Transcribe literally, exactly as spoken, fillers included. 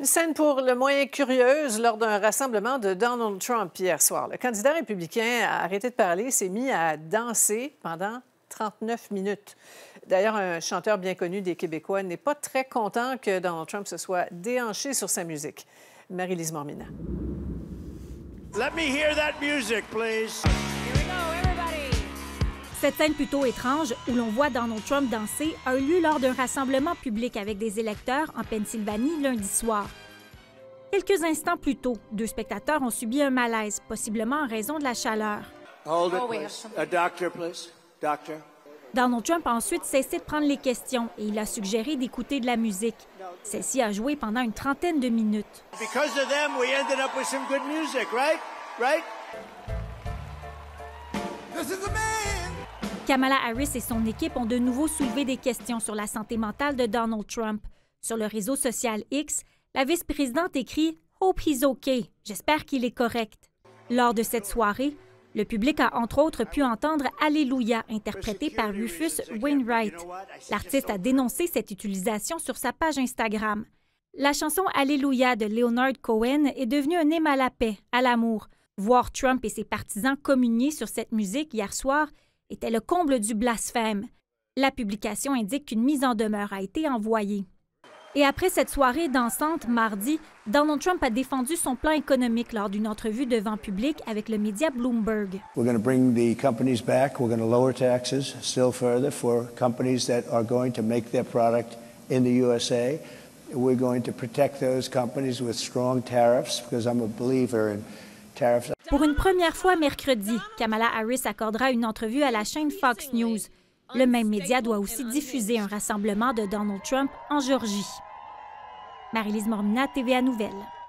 Une scène pour le moins curieuse lors d'un rassemblement de Donald Trump hier soir. Le candidat républicain a arrêté de parler, s'est mis à danser pendant trente-neuf minutes. D'ailleurs, un chanteur bien connu des Québécois n'est pas très content que Donald Trump se soit déhanché sur sa musique. Marie-Lise Mormina. Let me hear that music, please. Here we go, everybody. Cette scène plutôt étrange où l'on voit Donald Trump danser a eu lieu lors d'un rassemblement public avec des électeurs en Pennsylvanie lundi soir. Quelques instants plus tôt, deux spectateurs ont subi un malaise, possiblement en raison de la chaleur. Hold it, please. A doctor, please. Doctor. Donald Trump a ensuite cessé de prendre les questions et il a suggéré d'écouter de la musique. Celle-ci a joué pendant une trentaine de minutes. Because of them, we ended up with some good music, right? Right? This is the man. Kamala Harris et son équipe ont de nouveau soulevé des questions sur la santé mentale de Donald Trump. Sur le réseau social X, la vice-présidente écrit « Hope he's okay », j'espère qu'il est correct. Lors de cette soirée, le public a entre autres pu entendre « Alléluia » interprété par Rufus Wainwright. L'artiste a dénoncé cette utilisation sur sa page Instagram. La chanson « Alléluia » de Leonard Cohen est devenue un hymne à la paix, à l'amour. Voir Trump et ses partisans communier sur cette musique hier soir était le comble du blasphème. La publication indique qu'une mise en demeure a été envoyée. Et après cette soirée dansante, mardi, Donald Trump a défendu son plan économique lors d'une entrevue devant public avec le média Bloomberg. We're going to bring the companies back. We're going to lower taxes still further for companies that are going to make their product in the U S A. We're going to protect those companies with strong tariffs because I'm a believer in tariffs. Pour une première fois mercredi, Kamala Harris accordera une entrevue à la chaîne Fox News. Le même média doit aussi diffuser un rassemblement de Donald Trump en Georgie. Marie-Lise Mormina, T V A Nouvelles.